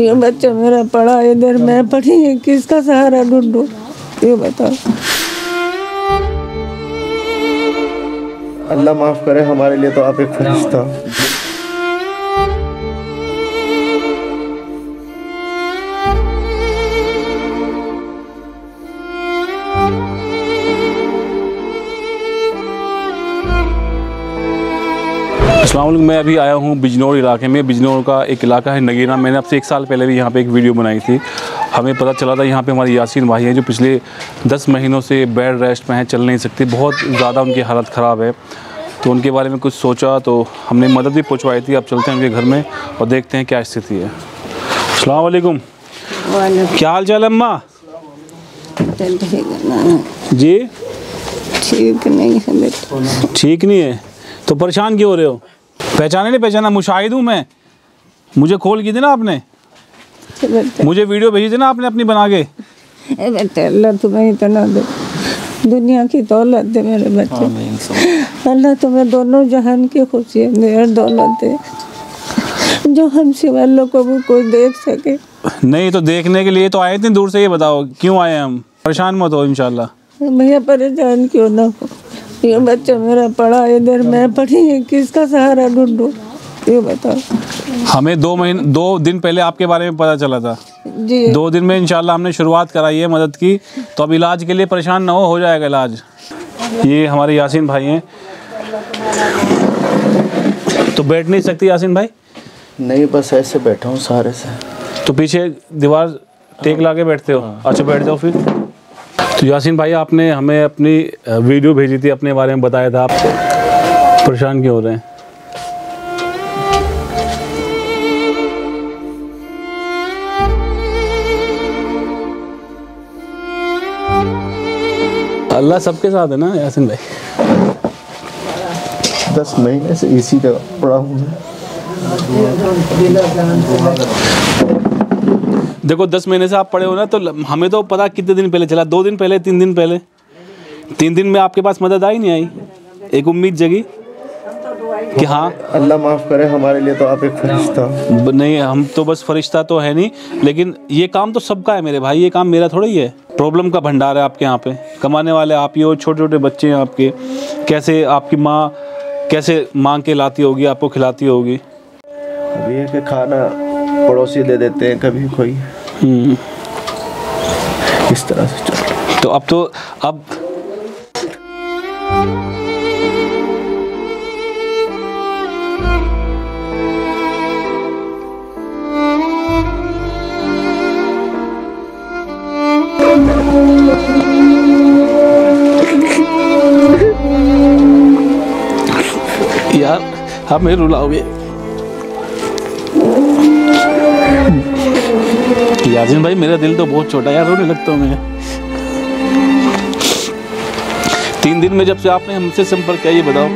ये बच्चा मेरा पड़ा इधर, मैं पढ़ी, किसका सहारा ढूंढूं ये बताओ। अल्लाह माफ करे, हमारे लिए तो आप एक फरिश्ता। अस्सलामुअलैकुम, मैं अभी आया हूँ बिजनौर इलाके में। बिजनौर का एक इलाका है नगीना। मैंने आपसे एक साल पहले भी यहाँ पे एक वीडियो बनाई थी। हमें पता चला था यहाँ पे हमारे यासीन भाई हैं जो पिछले 10 महीनों से बेड रेस्ट में हैं, चल नहीं सकते, बहुत ज़्यादा उनकी हालत ख़राब है। तो उनके बारे में कुछ सोचा तो हमने मदद भी पहुँचवाई थी। आप चलते हैं उनके घर में और देखते हैं क्या स्थिति है। अस्सलामुअलैकुम, क्या हाल चाल अम्मा जी? ठीक नहीं है, ठीक नहीं है तो परेशान क्यों हो रहे हो? पहचाने नहीं पहचाना? मुशाहिद हूँ मैं, मुझे खोल की थी ना आपने, मुझे वीडियो भेजी थी ना आपने अपनी बना के। अल्लाह तुम्हें इतना दे, दुनिया की दौलत दे मेरे बच्चे। अल्लाह तुम्हें दोनों जहान की खुशियाँ दे और दौलत दे जो हमसे वालों को भी कोई देख सके। नहीं तो देखने के लिए तो आए इतनी दूर से, ये बताओ क्यों आए हम? परेशान मत हो इंशाल्लाह। भैया परेशान क्यों ना हो, ये बच्चा मेरा पड़ा इधर, मैं पढ़ी, किसका सहारा ढूंढूं ये बताओ। हमें 2 दिन पहले आपके बारे में पता चला था जी। 2 दिन में इंशाल्लाह हमने शुरुआत कराई है मदद की, तो अब इलाज के लिए परेशान ना हो जाएगा इलाज। ये हमारे यासीन भाई हैं। तो बैठ नहीं सकती यासीन भाई? नहीं, बस ऐसे बैठा हूँ सहारे से। तो पीछे दीवार टेक ला के बैठते हो? अच्छा, बैठ जाओ फिर। तो यासीन भाई, आपने हमें अपनी वीडियो भेजी थी, अपने बारे में बताया था, आप परेशान क्यों हो रहे हैं? अल्लाह सबके साथ है ना यासीन भाई। 10 महीने से इसी तरह पड़ा हूँ मैं। देखो, 10 महीने से आप पड़े हो ना, तो हमें तो पता कितने दिन पहले चला, 2 दिन पहले, 3 दिन पहले। 3 दिन में आपके पास मदद आई नहीं आई? एक उम्मीद जगी कि हाँ। अल्लाह माफ़ करे, हमारे लिए तो आप एक फरिश्ता। नहीं, हम तो बस फरिश्ता तो है नहीं, लेकिन ये काम तो सबका है मेरे भाई, ये काम मेरा थोड़ा ही है। प्रॉब्लम का भंडार है आपके यहाँ पे, कमाने वाले आप ही हो, छोटे छोटे बच्चे हैं आपके। कैसे आपकी माँ कैसे मांग के लाती होगी, आपको खिलाती होगी? अभी है कि खाना पड़ोसी दे देते हैं, कभी कोई, इस तरह से चल। तो अब यार हमें रुलाओगे यासीन भाई, मेरा दिल तो बहुत छोटा यार, रोने लगता हूँ मैं। 3 दिन में जब से आपने हमसे संपर्क किया, ये बताओ,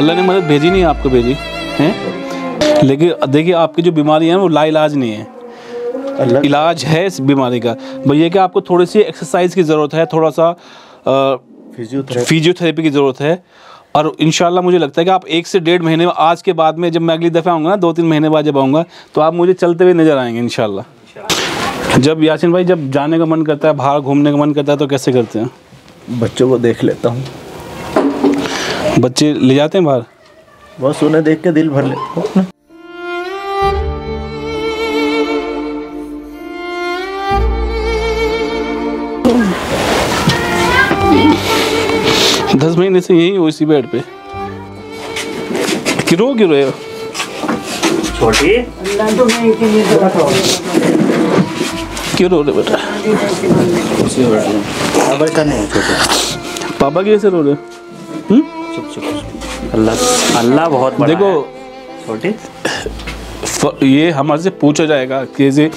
अल्लाह ने मदद भेजी नहीं है आपको? भेजी है, लेकिन देखिए आपकी जो बीमारी है वो लाइलाज नहीं है, इलाज है इस बीमारी का। भैया कि आपको थोड़ी सी एक्सरसाइज की ज़रूरत है, थोड़ा सा फिजियोथेरेपी की ज़रूरत है, और इंशाल्लाह मुझे लगता है कि आप 1 से 1.5 महीने में, आज के बाद में जब मैं अगली दफ़ा आऊँगा ना, 2-3 महीने बाद जब आऊँगा, तो आप मुझे चलते हुए नज़र आएंगे इंशाल्लाह। जब यासीन भाई, जब जाने का मन करता है, बाहर घूमने का मन करता है, तो कैसे करते हैं? बच्चों को देख लेता हूँ। बच्चे ले जाते हैं बाहर? बस उन्हें देख के दिल भर लेता हूँ। दस महीने से यही हो इसी बेड पे। क्यों रोए हो छोटी? क्यों रो रहे बेटा? पापा कैसे रो रहे? अल्लाह अल्लाह बहुत बड़ा। देखो छोटी, ये हमारे से पूछा जाएगा कि ऐसे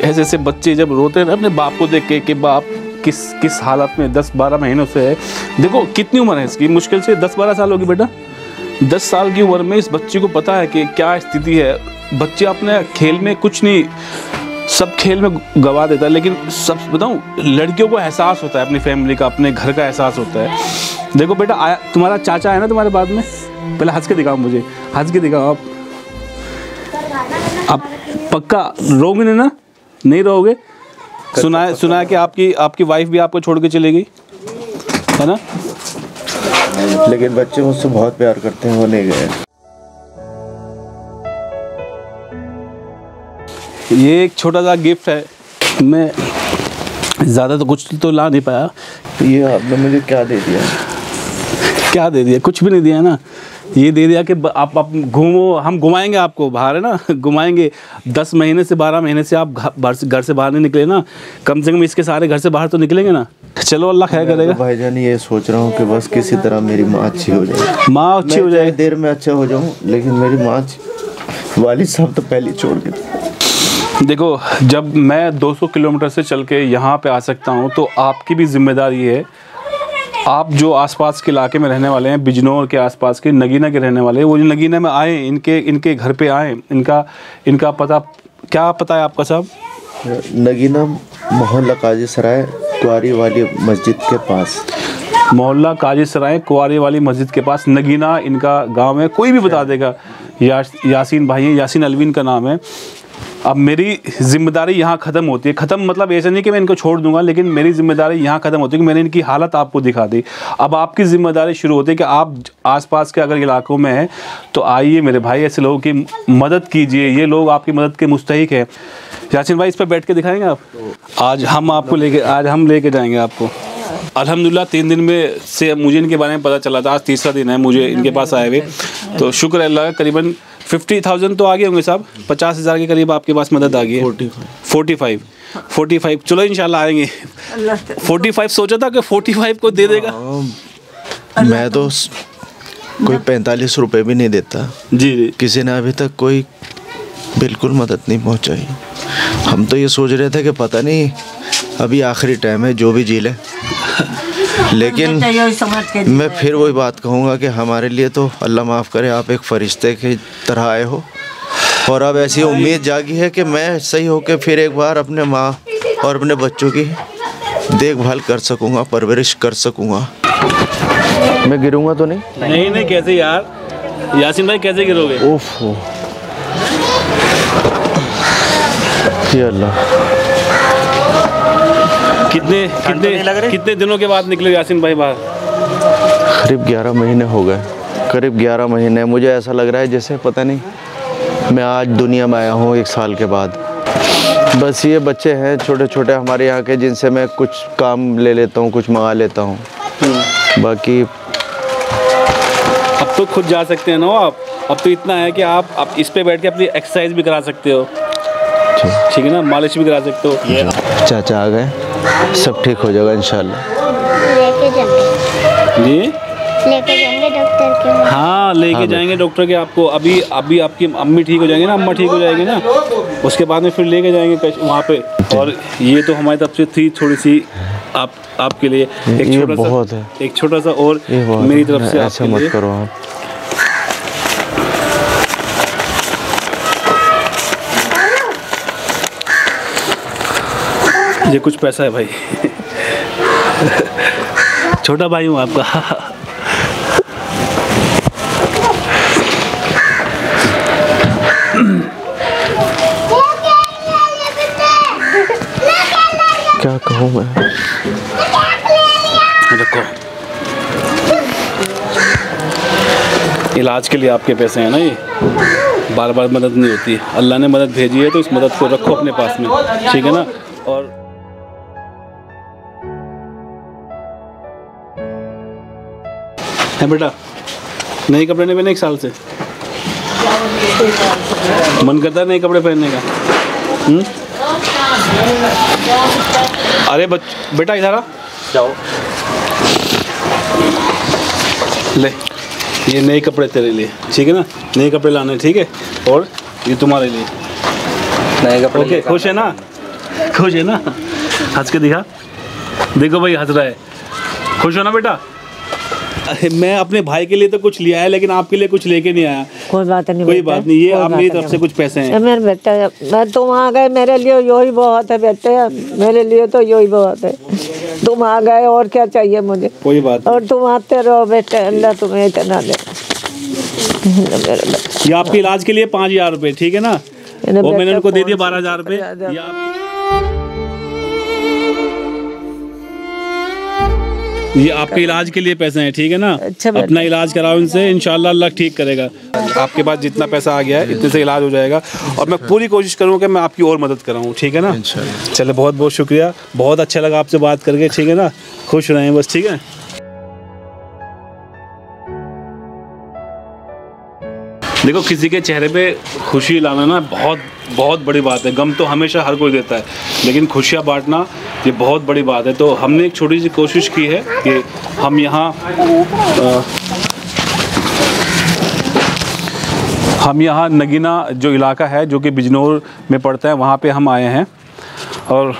ऐसे बच्चे जब रोते हैं ना अपने बाप को देख के कि बाप किस हालत में 10-12 महीनों से है। देखो कितनी उम्र है इसकी, मुश्किल से 10-12 साल होगी बेटा। 10 साल की उम्र में इस बच्चे को पता है कि क्या स्थिति है। बच्चे अपने खेल में कुछ नहीं, सब खेल में गवा देता है, लेकिन सब बताऊँ, लड़कियों को एहसास होता है अपनी फैमिली का, अपने घर का एहसास होता है। देखो बेटा, तुम्हारा चाचा है ना तुम्हारे बाद में, पहले हंस के दिखाओ मुझे, हंस के दिखाओ आप पक्का रोगे ना, नहीं रहोगे। सुना कि आपकी वाइफ भी आपको छोड़ के चली गई है ना, लेकिन बच्चे मुझसे बहुत प्यार करते हैं, वो नहीं गए। ये एक छोटा सा गिफ्ट है, मैं ज़्यादा तो कुछ तो ला नहीं पाया। ये आपने मुझे क्या दे दिया? क्या दे दिया? कुछ भी नहीं दिया ना। ये दे दिया कि आप घूमो, हम घुमाएंगे आपको बाहर, है ना, घुमाएंगे। 10 महीने से 12 महीने से आप घर से बाहर नहीं निकले ना, कम से कम इसके सारे घर से बाहर तो निकलेंगे ना। चलो अल्लाह खैर करेगा। तो भाईजान ये सोच रहा हूँ कि बस किसी तरह मेरी माँ अच्छी हो जाए, माँ अच्छी हो जाए, देर में अच्छा हो जाऊँ, लेकिन मेरी माँ वालिद साहब तो पहले छोड़ गए। देखो, जब मैं 200 किलोमीटर से चल के यहाँ पे आ सकता हूँ, तो आपकी भी जिम्मेदारी है। आप जो आसपास के इलाके में रहने वाले हैं, बिजनौर के आसपास के, नगीना के रहने वाले हैं, वो जो नगीना में आए, इनके घर पे आए, इनका पता क्या पता है आपका साहब? नगीना मोहल्ला काजी सराय कुआरी वाली मस्जिद के पास, मोहल्ला काजी सराय कुआरी वाली मस्जिद के पास नगीना इनका गाँव है। कोई भी बता देगा। यासीन भाई हैं, यासीन अलविन का नाम है। अब मेरी जिम्मेदारी यहाँ ख़त्म होती है। ख़त्म मतलब ऐसा नहीं कि मैं इनको छोड़ दूंगा, लेकिन मेरी जिम्मेदारी यहाँ ख़त्म होती है कि मैंने इनकी हालत आपको दिखा दी। अब आपकी जिम्मेदारी शुरू होती है कि आप आसपास के अगर इलाकों में हैं तो आइए मेरे भाई, ऐसे लोगों की मदद कीजिए, ये लोग आपकी मदद के मुस्तहिक हैं। यासीन भाई, इस पर बैठ के दिखाएँगे आप? आज हम लेके जाएँगे आपको। अल्हम्दुलिल्लाह 3 दिन में से मुझे इनके बारे में पता चला था, आज तीसरा दिन है मुझे इनके पास आए हुए, तो शुक्र है अल्लाह। करीबन 50,000 तो आगे होंगे साहब, 50,000 के करीब आपके पास मदद आ गई है। 45 चलो इंशाल्लाह आएंगे। 45 सोचा था कि 45 को दे देगा। मैं तो कोई 45 रुपये भी नहीं देता जी। किसी ने अभी तक कोई बिल्कुल मदद नहीं पहुंचाई। हम तो ये सोच रहे थे कि पता नहीं अभी आखिरी टाइम है, जो भी जी ले। लेकिन मैं फिर वही बात कहूँगा कि हमारे लिए तो अल्लाह माफ़ करे, आप एक फ़रिश्ते की तरह आए हो, और अब ऐसी उम्मीद जागी है कि मैं सही होकर फिर एक बार अपने माँ और अपने बच्चों की देखभाल कर सकूँगा, परवरिश कर सकूँगा। मैं गिरूँगा तो नहीं? नहीं कैसे यार, यासीन भाई कैसे गिरोगे? ओफो अल्लाह। कितने दिनों के बाद निकले यासीन भाई बाहर? करीब 11 महीने हो गए, करीब 11 महीने। मुझे ऐसा लग रहा है जैसे पता नहीं मैं आज दुनिया में आया हूँ 1 साल के बाद। बस ये बच्चे हैं छोटे छोटे हमारे यहाँ के, जिनसे मैं कुछ काम ले लेता हूँ, कुछ मंगा लेता हूँ, बाकी। अब तो खुद जा सकते हैं ना आप? अब तो इतना है कि आप इस पर बैठ के अपनी एक्सरसाइज भी करा सकते हो, ठीक है ना, मालिश भी करा सकते हो। चाचा आ गए, सब ठीक हो जाएगा इंशाल्लाह। लेके जाएंगे डॉक्टर के। हाँ, लेके जाएंगे डॉक्टर के आपको। अभी आपकी अम्मी ठीक हो जाएंगे ना, अम्मा ठीक हो जाएगी ना, उसके बाद में फिर लेके जाएंगे वहाँ पे। और ये तो हमारी तरफ से थी थोड़ी सी आपके लिए एक छोटा सा और मेरी तरफ से। ऐसा मत करो आप। ये कुछ पैसा है भाई, छोटा भाई हूँ आपका। क्या कहूँ मैं? रखो, इलाज के लिए आपके पैसे हैं ना, ये बार बार मदद नहीं होती। अल्लाह ने मदद भेजी है तो इस मदद को रखो अपने पास में, ठीक है ना। और है बेटा, नए कपड़े नहीं पहने 1 साल से, मन करता है नए कपड़े पहनने का। अरे बेटा इधर आ जाओ, ले ये नए कपड़े तेरे लिए, ठीक है ना, नए कपड़े लाने, ठीक है, और ये तुम्हारे लिए नए कपड़े। ओके, खुश है ना? खुश है ना? हंस के दिखा, देखो भाई हंस रहा है, खुश हो ना बेटा। मैं अपने भाई के लिए तो कुछ लिया है, लेकिन आपके लिए कुछ लेके नहीं आया। कोई बात नहीं, ये आप मेरी तरफ से कुछ पैसे हैं। मेरे बेटा, मैं तुम आ गए, मेरे लिए यही बहुत है बेटे, मेरे लिए तो यही बहुत है। तुम आ गए और क्या चाहिए मुझे? कोई बात, और तुम आते रहो बेटे, अल्लाह तुम्हें इतना दे। ये आपके इलाज के लिए 5000 रुपये, ठीक है ना, वो मैंने उनको दे दिया 12,000 रुपए। ये आपके इलाज के लिए पैसे हैं, ठीक है ना। अपना इलाज कराओ इनसे, इंशाल्लाह अल्लाह ठीक करेगा। आपके पास जितना पैसा आ गया है इतने से इलाज हो जाएगा, और मैं पूरी कोशिश करूँगा कि मैं आपकी और मदद कराऊँ, ठीक है ना। चलो बहुत बहुत शुक्रिया, बहुत अच्छा लगा आपसे बात करके, ठीक है ना। खुश रहें बस, ठीक है। देखो किसी के चेहरे पे खुशी लाना ना बहुत बहुत बड़ी बात है। गम तो हमेशा हर कोई देता है, लेकिन खुशियाँ बांटना ये बहुत बड़ी बात है। तो हमने एक छोटी सी कोशिश की है कि हम यहाँ नगीना जो इलाका है जो कि बिजनौर में पड़ता है, वहाँ पे हम आए हैं और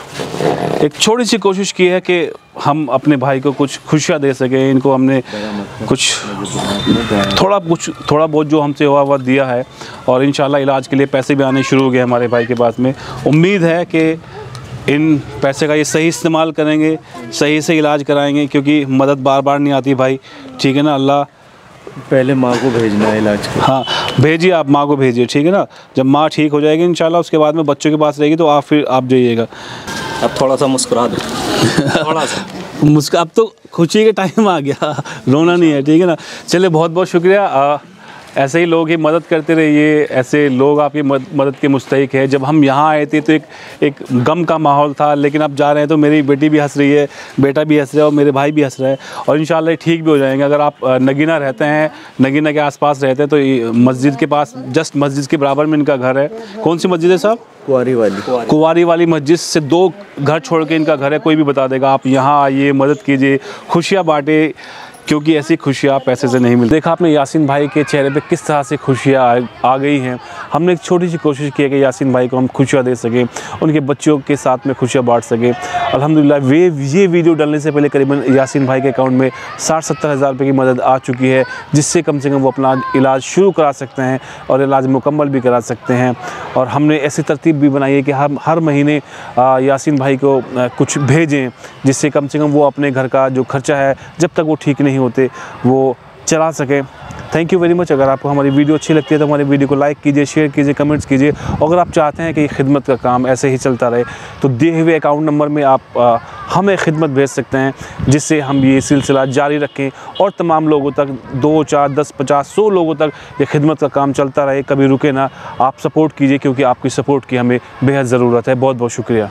एक छोटी सी कोशिश की है कि हम अपने भाई को कुछ खुशियाँ दे सकें। इनको हमने कुछ थोड़ा बहुत जो हमसे हुआ हुआ दिया है, और इंशाल्लाह इलाज के लिए पैसे भी आने शुरू हो गए हमारे भाई के पास में। उम्मीद है कि इन पैसे का ये सही इस्तेमाल करेंगे, सही से इलाज कराएंगे, क्योंकि मदद बार बार नहीं आती भाई, ठीक है ना। अल्लाह पहले माँ को भेजना है इलाज के। हाँ भेजिए, आप माँ को भेजिए, ठीक है ना। जब माँ ठीक हो जाएगी इंशाल्लाह उसके बाद में बच्चों के पास रहेगी, तो आप फिर आप जाइएगा। अब थोड़ा सा मुस्कुरा दो, थोड़ा सा मुस्कुरा। अब तो खुशी के टाइम आ गया, रोना नहीं है, ठीक है ना। चलिए बहुत बहुत शुक्रिया। ऐसे ही लोग ही मदद करते रहिए, ऐसे लोग आपकी मदद के मुस्तहिक है। जब हम यहाँ आए थे तो एक गम का माहौल था, लेकिन अब जा रहे हैं तो मेरी बेटी भी हंस रही है, बेटा भी हंस रहा है और मेरे भाई भी हंस रहा है, और इंशाल्लाह ठीक भी हो जाएंगे। अगर आप नगीना रहते हैं, नगीना के आसपास रहते हैं, तो मस्जिद के पास, जस्ट मस्जिद के बराबर में इनका घर है। कौन सी मस्जिद है साहब? कुंवारी वाली मस्जिद से 2 घर छोड़ के इनका घर है, कोई भी बता देगा। आप यहाँ आइए, मदद कीजिए, खुशियाँ बाँटे, क्योंकि ऐसी खुशियाँ पैसे से नहीं मिलती। देखा आपने यासीन भाई के चेहरे पे किस तरह से खुशियाँ आ गई हैं। हमने एक छोटी सी कोशिश की है कि यासीन भाई को हम खुशियाँ दे सकें, उनके बच्चों के साथ में खुशियाँ बांट सकें। अल्हम्दुलिल्लाह ये वीडियो डालने से पहले करीबन यासीन भाई के अकाउंट में 60-70 हज़ार रुपये की मदद आ चुकी है, जिससे कम से कम वो अपना इलाज शुरू करा सकते हैं और इलाज मुकम्मल भी करा सकते हैं। और हमने ऐसी तरतीब भी बनाई है कि हम हर महीने यासीन भाई को कुछ भेजें, जिससे कम से कम वो अपने घर का जो खर्चा है जब तक वो ठीक नहीं होते वो चला सके। Thank you very much. अगर आपको हमारी वीडियो अच्छी लगती है तो हमारी वीडियो को लाइक कीजिए, शेयर कीजिए, कमेंट्स कीजिए। अगर आप चाहते हैं कि ये खिदमत का काम ऐसे ही चलता रहे तो दिए हुए अकाउंट नंबर में आप हमें खिदमत भेज सकते हैं, जिससे हम ये सिलसिला जारी रखें और तमाम लोगों तक, 2, 4, 10, 50, 100 लोगों तक ये खिदमत का काम चलता रहे, कभी रुके ना। आप सपोर्ट कीजिए, क्योंकि आपकी सपोर्ट की हमें बेहद ज़रूरत है। बहुत बहुत शुक्रिया।